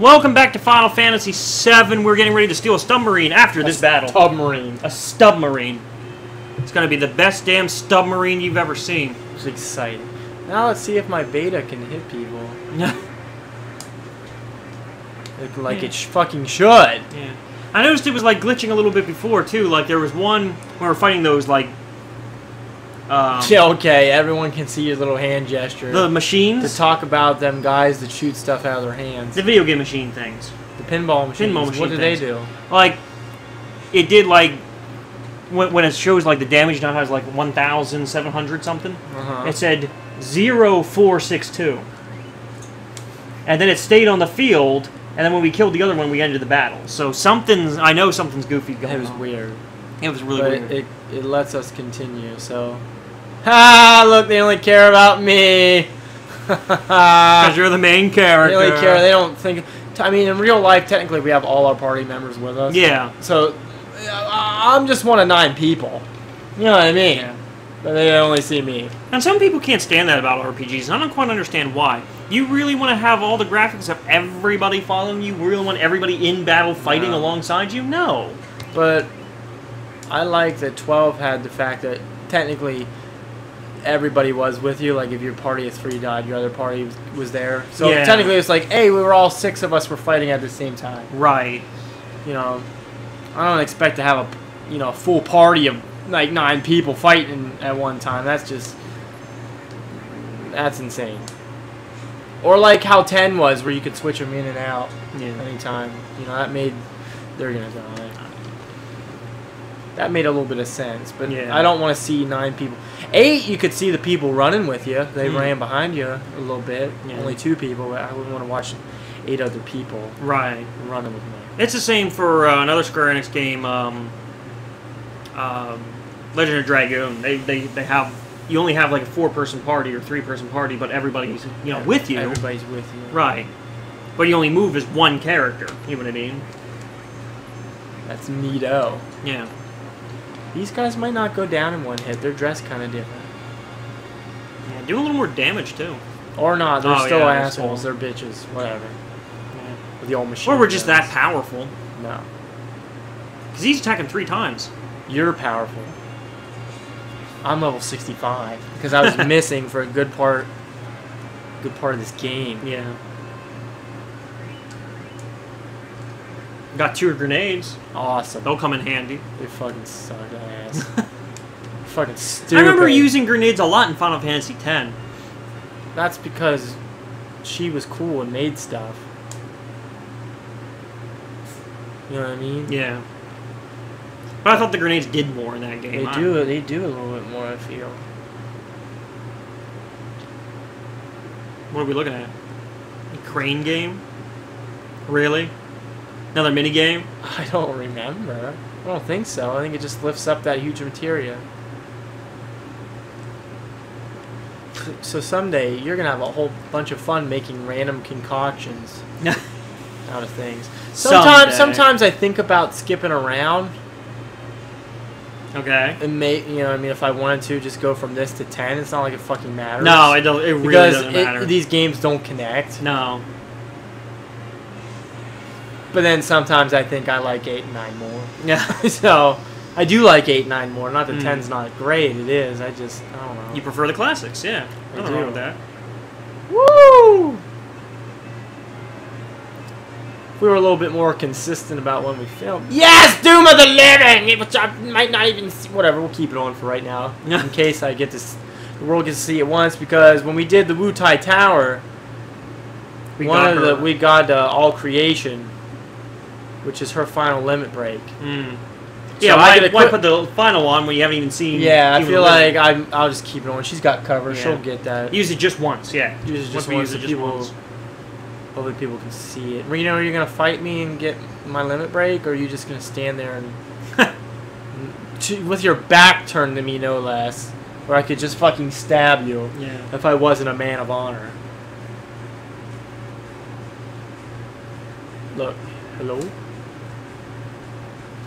Welcome back to Final Fantasy VII. We're getting ready to steal a submarine after this battle. Submarine. A submarine. It's gonna be the best damn submarine you've ever seen. It's exciting. Now let's see if my beta can hit people. Like yeah. It fucking should. Yeah. I noticed it was like glitching a little bit before too. Like there was one when we were fighting those like. Okay, everyone can see your little hand gesture. The machines? To talk about them guys that shoot stuff out of their hands. The video game machine things. The pinball machines. Pinball machine what do they do? Like, it did like, when it shows like the damage done, it was like 1,700 something. It said 0462. And then it stayed on the field, and then when we killed the other one, we ended the battle. So something's, I know something's goofy going on. It was weird. It was really weird. It lets us continue, so... Ha! Look, they only care about me. Because you're the main character. They only care. They don't think. I mean, in real life, technically, we have all our party members with us. Yeah. So I'm just one of 9 people. You know what I mean? Yeah. But they only see me. And some people can't stand that about RPGs, and I don't quite understand why. You really want to have all the graphics of everybody following you? You really want everybody in battle fighting alongside you? No. But I like that 12 had the fact that technically everybody was with you. Like if your party of 3 died, your other party was there. So yeah. Technically it's like, hey, we were all 6 of us were fighting at the same time. Right. You know, I don't expect to have a a full party of like 9 people fighting at one time. That's just insane. Or like how 10 was, where you could switch them in and out anytime. You know, that made they're gonna die. That made a little bit of sense, but yeah. I don't want to see 9 people. 8, you could see the people running with you. They ran behind you a little bit. Yeah. Only 2 people, but I wouldn't want to watch 8 other people running with me. It's the same for another Square Enix game, Legend of Dragoon. They have, you only have like a 4-person party or 3-person party, but everybody's with you. Everybody's with you. Right. But you only move as 1 character. You know what I mean? That's neato. Yeah. These guys might not go down in one hit. They're dressed kind of different. Yeah, do a little more damage, too. Or not. They're still assholes. They're bitches. Whatever. Yeah. With the old machine or we're just that powerful. No. Because he's attacking 3 times. You're powerful. I'm level 65. Because I was missing for a good part of this game. Yeah. Got 2 grenades. Awesome. They'll come in handy. They fucking suck ass. Fucking stupid. I remember using grenades a lot in Final Fantasy X. That's because she was cool and made stuff. You know what I mean? Yeah. But I thought the grenades did more in that game. They do a little bit more, I feel. What are we looking at? A crane game? Really? Another minigame? I don't remember. I don't think so. I think it just lifts up that huge materia. So someday, you're going to have a whole bunch of fun making random concoctions out of things. Sometimes I think about skipping around. Okay. And if I wanted to just go from this to 10, it's not like it fucking matters. No, it really doesn't matter. Because these games don't connect. No. But then sometimes I think I like 8 and 9 more. Yeah. So I do like 8 and 9 more. Not that 10's not great. It is. I don't know. You prefer the classics, yeah. I don't know that. Woo! If we were a little bit more consistent about when we filmed. Yes! Doom of the Living! Which I might not even see. Whatever. We'll keep it on for right now. In case I get to... The world gets to see it once. Because when we did the Wu-Tai Tower, we got all creation... Which is her final limit break. Yeah, so why put the final on when you haven't even seen? Yeah, I feel like I'll just keep it on. She's got cover. Yeah. She'll get that. Use it just once. Yeah. Use it just once. Hopefully people can see it. You know, are you gonna fight me and get my limit break, or are you just gonna stand there and with your back turned to me, no less, where I could just fucking stab you? Yeah. If I wasn't a man of honor. Look. Hello.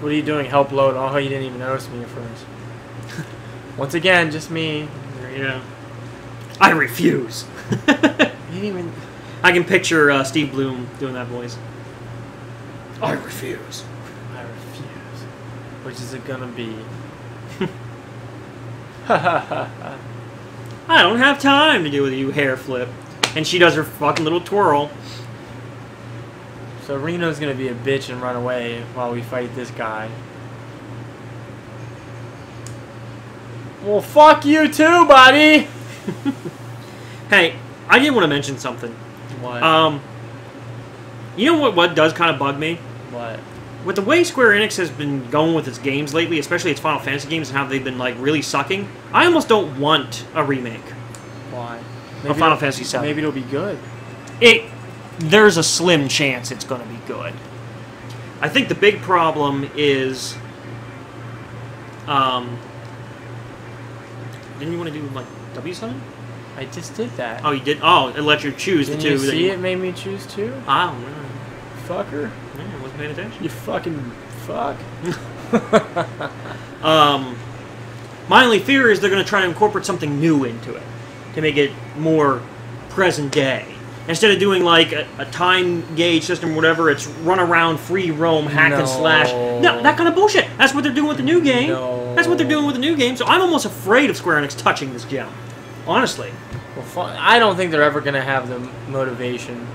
What are you doing? Help load. Oh, you didn't even notice me at first. Once again, just me. Yeah. I refuse. You didn't even... I can picture Steve Bloom doing that voice. I refuse. I refuse. Which is it gonna be? I don't have time to deal with you, hair flip. And she does her fucking little twirl. So Reno's gonna be a bitch and run away while we fight this guy. Well, fuck you too, buddy! Hey, I did want to mention something. What? You know what does kind of bug me? What? With the way Square Enix has been going with its games lately, especially its Final Fantasy games and how they've been, like, really sucking, I almost don't want a remake. Why? Of Final Fantasy 7. Maybe it'll be good. There's a slim chance it's going to be good. I think the big problem is... Didn't you want to do, like, W something? I just did that. Oh, you did? Oh, it let you choose the two. Did you see it made me choose two? I don't know. Fucker. Yeah, I wasn't paying attention. You fucking fuck. My only fear is they're going to try to incorporate something new into it to make it more present day. Instead of doing, like, a time gauge system or whatever, it's run around, free roam, hack and slash. No, that kind of bullshit. That's what they're doing with the new game. No. That's what they're doing with the new game. So I'm almost afraid of Square Enix touching this gem. Honestly. Well, I don't think they're ever going to have the motivation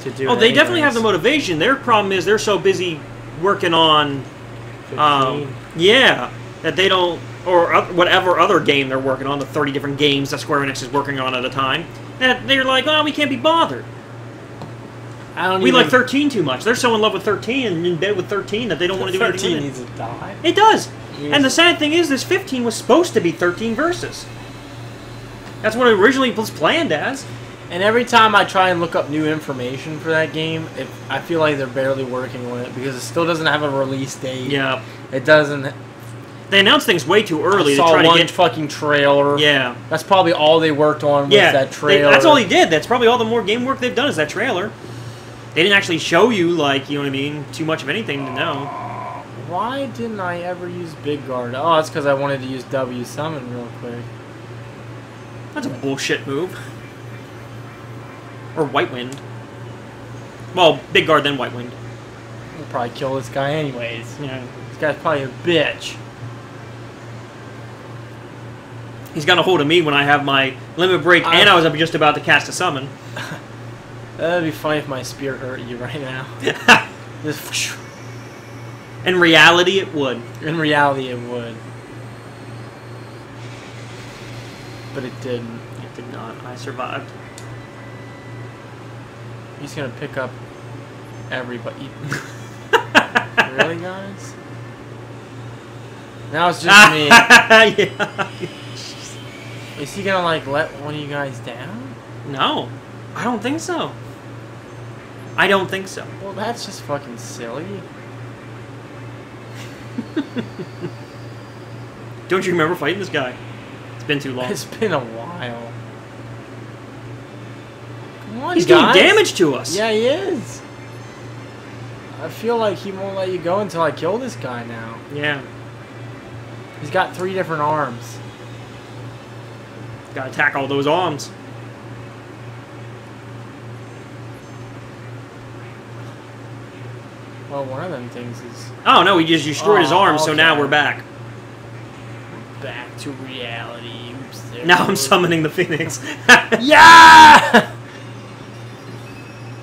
to do it. Oh, they definitely have the motivation. Their problem is they're so busy working on... 15. Yeah, that they don't... Or whatever other game they're working on, the 30 different games that Square Enix is working on at a time. That they're like, oh, we can't be bothered. We like 13 too much. They're so in love with 13 and in bed with 13 that they don't want to do anything. 13 needs to die. It does. And the sad thing is, this 15 was supposed to be 13 versus. That's what it originally was planned as. And every time I try and look up new information for that game, I feel like they're barely working on it because it still doesn't have a release date. Yeah. It doesn't. They announced things way too early. I saw to try one to get fucking trailer. Yeah, that's probably all they worked on was that trailer. That's all he did. That's probably all the more game work they've done is that trailer. They didn't actually show you, like, you know what I mean, too much of anything to know. Why didn't I ever use Big Guard? Oh, it's because I wanted to use W Summon real quick. That's a bullshit move. Or White Wind. Well, Big Guard then White Wind. We'll probably kill this guy anyways. Yeah, this guy's probably a bitch. He's got a hold of me when I have my limit break, and I was just about to cast a summon. That'd be funny if my spear hurt you right now. Just, in reality, it would. In reality, it would. But it didn't. It did not. I survived. He's gonna pick up everybody. Really, guys? Now it's just me. Yeah. Is he gonna, like, let one of you guys down? No. I don't think so. I don't think so. Well, that's just fucking silly. Don't you remember fighting this guy? It's been too long. It's been a while. Come on, guys. He's doing damage to us. Yeah, he is. I feel like he won't let you go until I kill this guy now. Yeah. He's got 3 different arms. Gotta attack all those arms. Well, one of them things is... Oh, no, he just destroyed his arms, okay. So now we're back. Back to reality. Oops, now I'm summoning the Phoenix. Yeah! I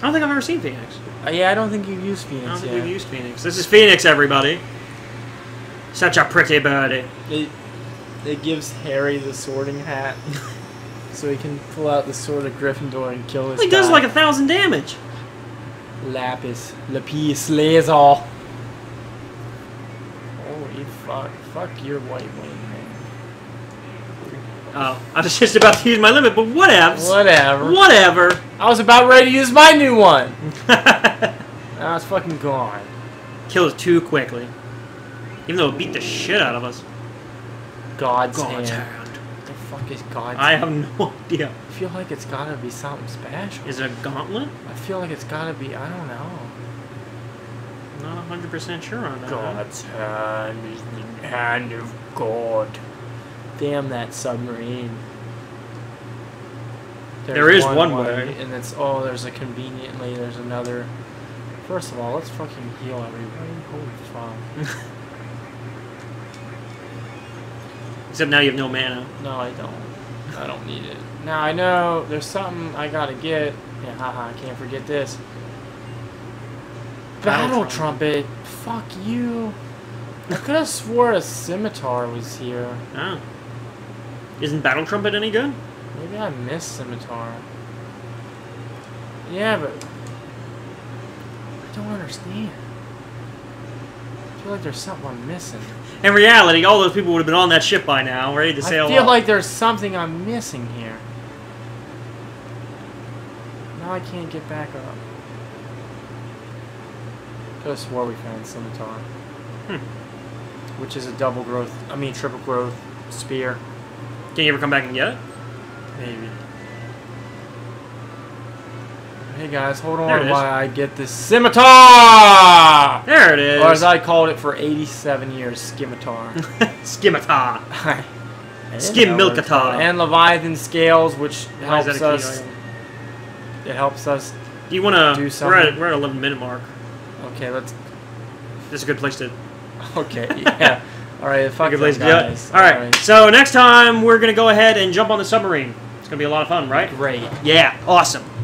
don't think I've ever seen Phoenix. Yeah, I don't think you've used Phoenix. I don't think we've used Phoenix. This is Phoenix, everybody. Such a pretty birdie. It gives Harry the sorting hat, so he can pull out the sword of Gryffindor and kill his guy. He does like 1,000 damage. Lapis lays all. Holy fuck. Fuck your white wing, man. Oh, I was just about to use my limit, but whatevs. Whatever. Whatever. I was about ready to use my new one. Now it's fucking gone. Kills too quickly. Even though it beat the shit out of us. God's hand. What the fuck is God's hand? I have no idea. I feel like it's gotta be something special. Is it a gauntlet? I feel like it's gotta be, I don't know. I'm not 100% sure on that. God's hand is the hand of God. Damn that submarine. There is one way. And it's, oh, there's a conveniently, there's another. First of all, let's fucking heal everybody. Holy fuck. Except now you have no mana. No, I don't. I don't need it. Now I know there's something I gotta get. Yeah, haha, I can't forget this. Battle trumpet. Fuck you. I could have swore a scimitar was here. Oh. Isn't battle trumpet any good? Maybe I missed scimitar. Yeah, but I don't understand. I feel like there's something I'm missing. In reality, all those people would have been on that ship by now, ready to sail off. I feel like there's something I'm missing here. Now I can't get back up. Could have swore we found scimitar. Which is a triple growth spear. Can you ever come back and get it? Maybe. Hey guys, hold on while I get this scimitar! There it is! Or as I called it for 87 years, scimitar. Scimitar. Skimilkatar. And Leviathan scales, which helps us. It helps us. Do you want to do something? We're at 11-minute mark. Okay, let's. This is a good place to. Okay, yeah. Alright, fuck you guys. Alright, so next time we're going to go ahead and jump on the submarine. It's going to be a lot of fun, right? Great. Yeah, awesome.